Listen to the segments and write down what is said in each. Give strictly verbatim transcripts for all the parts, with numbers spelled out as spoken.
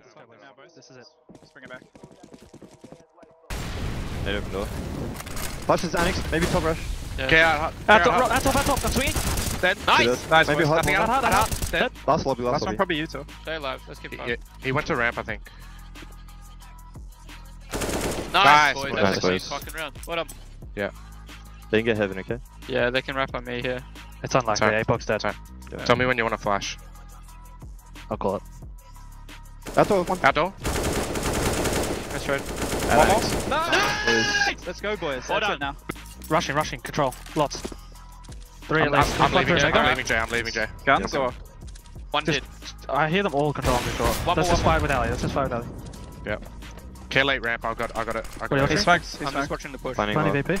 Let's go now, boys. This is it. Let's bring it back. They open door. Watch this annex. Maybe top rush. Okay, yeah. At top, at top, at top. I'm swinging. Dead. Nice. Nice. Maybe hard. Hard, hard, hard. Dead. Last lobby, last lobby. Last one probably you two. Stay alive. Let's keep going. He went to ramp, I think. Nice, nice boy, that's nice, a clean fucking round. What up? Yeah. They can get heaven, okay? Yeah, they can wrap on me here. It's unlikely, Apox dead. Yeah. Tell me when you want to flash. I'll call it. Outdoor, one. Outdoor. That's right. One more. Nice! Nice! Let's go, boys. That's well it now. Rushing, rushing, control. Lots. Three at least. I'm, I'm, I'm, leaving, Jay. I'm leaving Jay, I'm leaving Jay. Guns yeah, or? One just, hit. I hear them all control on the door. Let's just fight with Ali, let's just fight with Ali. Yeah. Okay, late ramp, I got, I got it. I got it. He's flanked. He's I'm flanked. Just watching the push. Planning V P.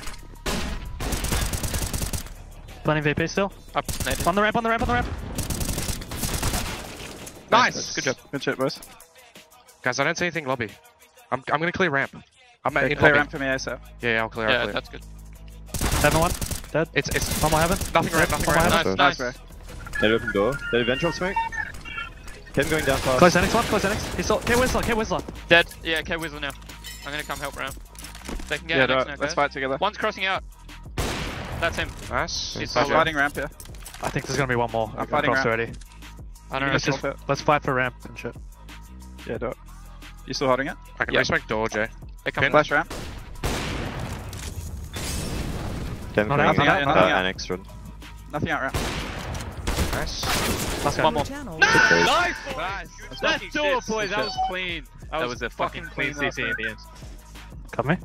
Planning V P still. Up. Native. On the ramp, on the ramp, on the ramp. Nice. nice. Good job. Good shit, boys. Guys, I don't see anything lobby. I'm, I'm gonna clear ramp. I'm okay, clear lobby. Ramp for me, A S A P. Yeah, yeah, I'll clear. Yeah, I'll clear. That's good. Heaven one. Dead. It's, it's. One more heaven. Nothing ramp. Nothing ramp. Nice, nice. nice. Dead open door. Dead ventral smoke. Kevin going down fast. Close annex one, close annex. He's still. K Wizzler, K Wizzler. Dead. Yeah, K Wizzler now. I'm gonna come help round. They can get yeah, annex no, now. Let's guys. Fight together. One's crossing out. That's him. Nice. He's I'm fighting ramp here. I think there's gonna be one more. I'm fighting ramp already. I don't know. Let's, just, let's fight for ramp and shit. Yeah, do it. You still holding it? I can respect yep. door, Jay. They come flash ramp. Nothing out, nothing out. Annex run. Nothing out ramp. Nice. Last one more. No! Nice! Nice! That's door, boys! That was clean. That, that was a fucking clean C C in the end. Come here.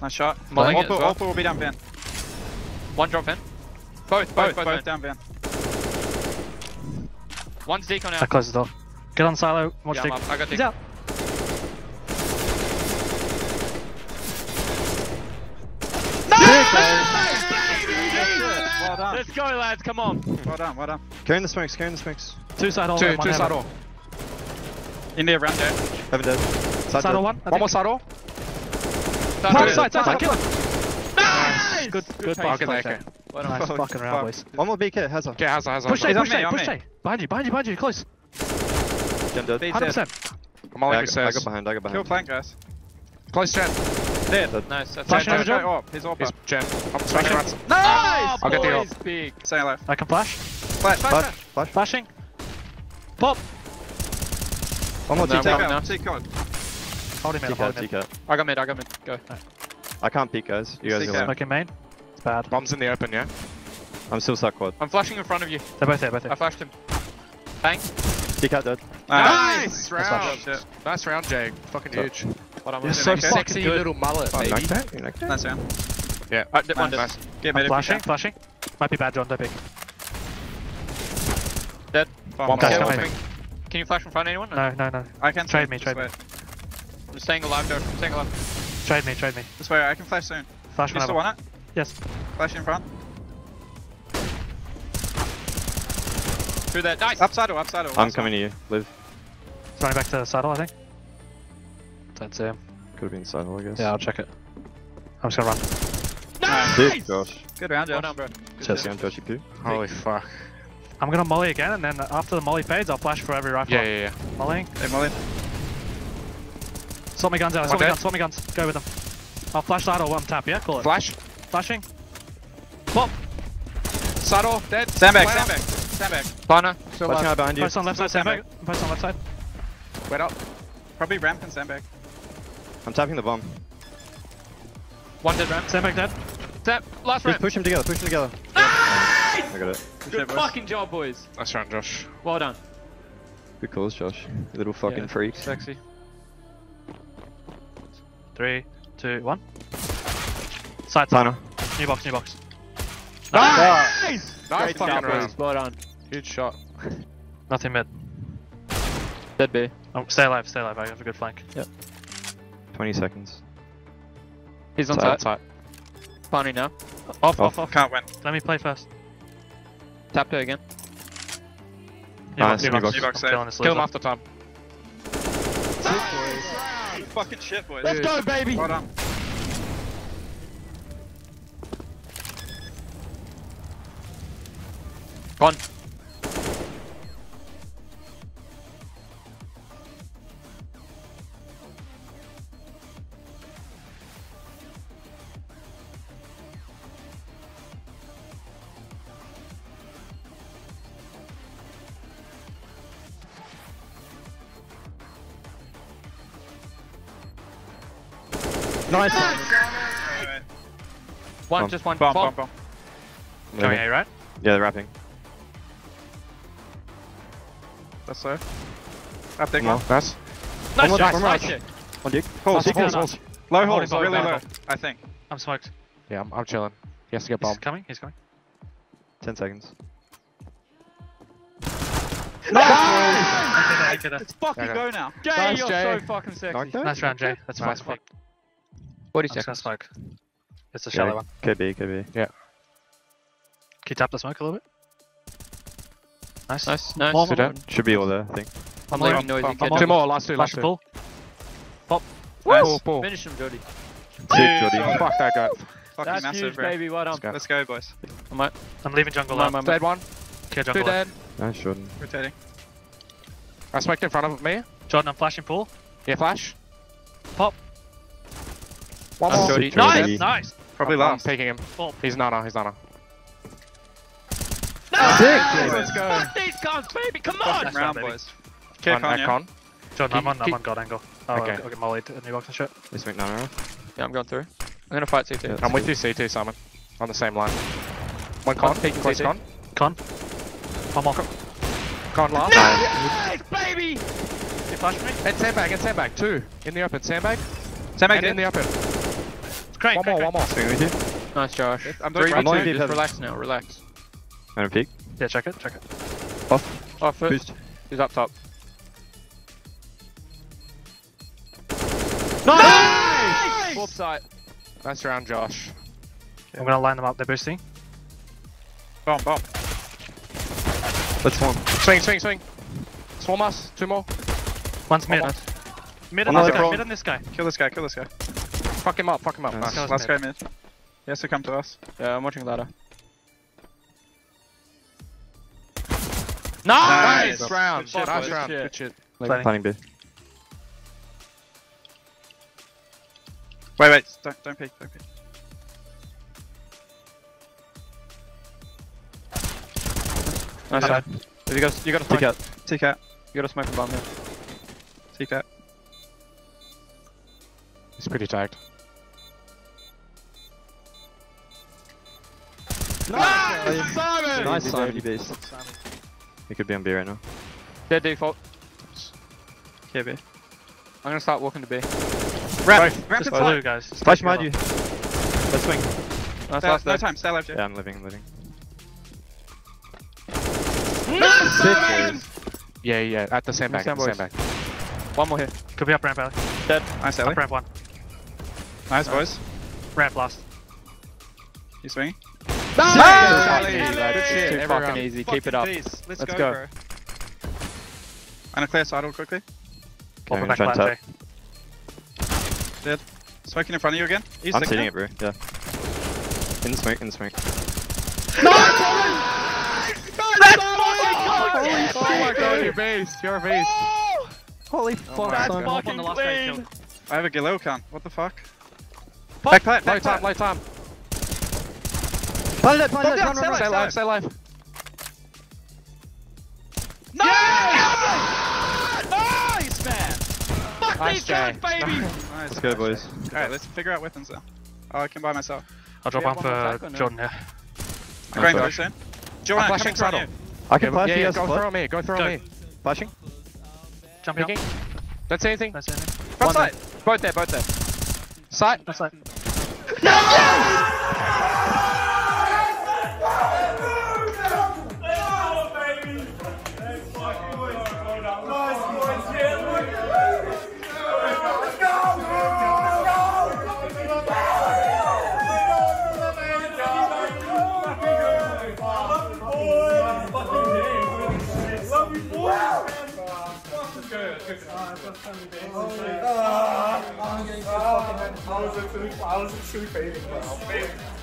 Nice shot. All four well. will be down van. One drop van. Both, both, both, both, both down van. One's decon out. I close the door. Get on silo, watch yeah, decon. I got decon. He's out. Well Let's go, lads, come on. Well done, well done. Carrying the smokes, carrying the smokes. Two side all. Two, two side all. In there, round there. Over there. Side, side all one. One more side all. Side no, side, side, side, kill him. Nice! Good, good, good pass. Nice fucking fuck. round, boys. One more B K, Hazard. Okay, Hazard, Hazard. Push A, push A, push A. Behind you, behind you, behind you, close. Jim dead. one hundred percent. I'm all yeah, like I got behind, I got behind. Kill flank, guys. Close chat. Dead. Nice. That's flash over Jam. Oh, he's AWP. He's Jam. I'm smashing rats. Nice! I'll get the AWP. Big. Stay alive. I can flash. Flash, flash, flash. flash. Flashing. Pop. One more T-Cut. Hold him in, hold him in. I got mid, I got mid. Go. No. I can't peek, guys. You guys are smoking main. It's bad. Bomb's in the open, yeah? I'm still stuck quad. I'm flashing in front of you. They're both there, both there. I flashed him. Bang. T-Cut dead. Nice! Nice round. Nice round, Jake. Fucking huge. What You're so okay. sexy good. little mullet, baby. Like that? You like that? Nice round. Yeah. Oh, nice. One nice. Get I'm flashing, flashing. Might be bad, John, don't pick. Dead. One Can you flash in front of anyone? No, no, no. I can trade me, trade me. I'm staying alive, Josh. I'm staying alive. Trade me, trade me. This way, I can flash soon. Flash you still want it? Yes. Flash in front. Through that. Nice! Upside or upside or I'm coming to you, Liv. Running back to the saddle, I think. That's him. Could have been solo, I guess. Yeah, I'll check it. I'm just gonna run. Nice! Dude, Josh. Good round, Josh. Well done, bro. Good round, Josh. Holy fuck. I'm gonna molly again, and then after the molly fades, I'll flash for every rifle. Yeah, yeah, yeah. Mollying. Hey, molly. Swap my guns out. Swap my guns. Swap my guns. Go with them. I'll flash side or one tap, yeah? Call it. Flash. Flashing. Pop. Saddle. Dead. Sandbag. Sandbag. Sandbag. Banner. Still alive. Behind you. Post on left side. Sandbag. Post on left side. Wait up. Probably ramp and sandbag. I'm tapping the bomb. One dead ramp. Sandbag dead. Tap. Last ramp. Push him together. Push him together. Nice! I got it. Good, Good fucking job, boys. Nice round, Josh. Well done. Good calls, Josh. You little fucking yeah. freak. Sexy. Three, two, one. Side tunnel. New box. New box. Nice. Nice, nice fucking job, round. Boys. Well done. Huge shot. Nothing mid. Dead B. Oh, stay alive. Stay alive. I have a good flank. Yep. twenty seconds. He's on tight. tight. Funny now. Off, off, off, off. Can't win. Let me play first. Tap her again. Nice. New box. New box. Kill him after time. Nice! Fucking shit, boys. Let's go, baby. Well done. Gone. Nice. Right. One, bomb. Just one. Bomb, bomb, bomb. bomb. Coming A, right? Yeah, they're wrapping. That's so. Wrap dig, no. Nice. Nice, nice, nice, nice dig. One dig. Pulls, pulls, pulls. Low hold, really low, low, I think. I'm smoked. Yeah, I'm, I'm chilling. He has to get bombed. He's coming, he's coming. ten seconds. No! Nice! Let's fucking okay. go now. Jay, nice, you're Jay. so fucking sexy. Nice round, Jay. That's nice fuck. forty seconds. I'm just gonna smoke. It's a shallow yeah. one. Could be, could be. Yeah. Can you tap the smoke a little bit? Nice. Nice, nice. More, more. Should be all there, I think. I'm leaving noisy. Two more. more, last two, last two. Pull. Pop. Nice. Ball. Finish him, Jody. Dude, Jody. Fuck that guy. Fucking That's massive, huge, baby. Well done. Let's go, Let's go boys. I'm, at, I'm leaving jungle. I'm dead one. Okay, jungle. Two dead. I shouldn't. Rotating. I smoked in front of me. Jordan, I'm flashing pool. Yeah, flash. Pop. One more. Jody. Nice, nice. Probably last. I'm taking him. Pop. He's Nana, he's Nana. No! Sick! Let's go. Fuck these cons, baby. Come on! Nice round, baby. boys. Keep on, yeah. Con. John, I'm on, I'm on God angle. Oh, okay. I'll, I'll get mollied at the new box and shit. This week, no, no. Yeah, I'm going through. I'm gonna fight C two. Yeah, I'm with you, C two, Simon. On the same line. One con, peeking C two. Con. Con. One more. Con, con last. Nice, nice baby! You flash me? It's sandbag, it's sandbag. Two. In the open, sandbag. Sandbag in the open. It's great. One crank, more, crank. one more. Swing with you. Nice, Josh. I'm doing three, two, just relax now, relax. I'm gonna peek. Yeah, check it, check it. Off. Off it. Boost. He's up top. Nice! Warp sight. Nice round, Josh. I'm gonna line them up, they're boosting. Bomb, bomb. Let's swarm. Swing, swing, swing. Swarm us, two more. One's mid. Mid on this guy, mid on this guy. Kill this guy, kill this guy. Fuck him up, fuck him up. Nice. Last guy mid. He has to come to us. Yeah, I'm watching ladder. Nice! Nice round, nice round. Good shit. Planning B. Wait, wait, don't, don't peek, don't peek. Nice side. You gotta, you gotta smoke. Tick out. Tick out. You gotta smoke and bomb him. Tick out. He's pretty tagged. Nice! Simon! Nice Simon, you beast. He could be on B right now. Dead default. Here, B. I'm gonna start walking to B. Wrap, wrap the blue guys. Flash behind you. Let's swing. Nice, stay, last no time, stay alive, Jay. Yeah, I'm living, I'm living. No! Yeah, yeah, at the sandbag, at the sandbag. One more here. Could be up ramp, Alley. Dead. Nice, Alley. Up ramp one. Nice, nice, boys. Ramp last. You swinging? Nice! nice. Alley, Alley. That's too Everyone. fucking easy, fucking keep it up. Please. Let's, Let's go, go, bro. I'm gonna clear sidle quickly. Okay, I'm gonna try Dead. Smoking in front of you again. He's I'm sitting it, bro. Yeah. In the smoke, in the smoke. No! That's Holy shit! Oh my god, you're beast. You're a beast. Oh! Holy fuck, that's Simon. Fucking clean. I have a Galil count. What the fuck? Back plant, back plant. Light time, light time. Plant it, plant it. Stay alive, stay alive. No! Nice, man! Fuck these guys, baby! Nice, let's go, boys. Alright, let's figure out weapons now. Oh, I can buy myself. I'll drop one for Jordan here. I'm going to go soon. Jordan, I'm flashing throttle. I can flash you guys. Go throw me, go throw me. Flashing. Jumping up. Don't see anything. Front sight. Both there, both there. Sight. Front sight. No! I was actually, I was actually fading now.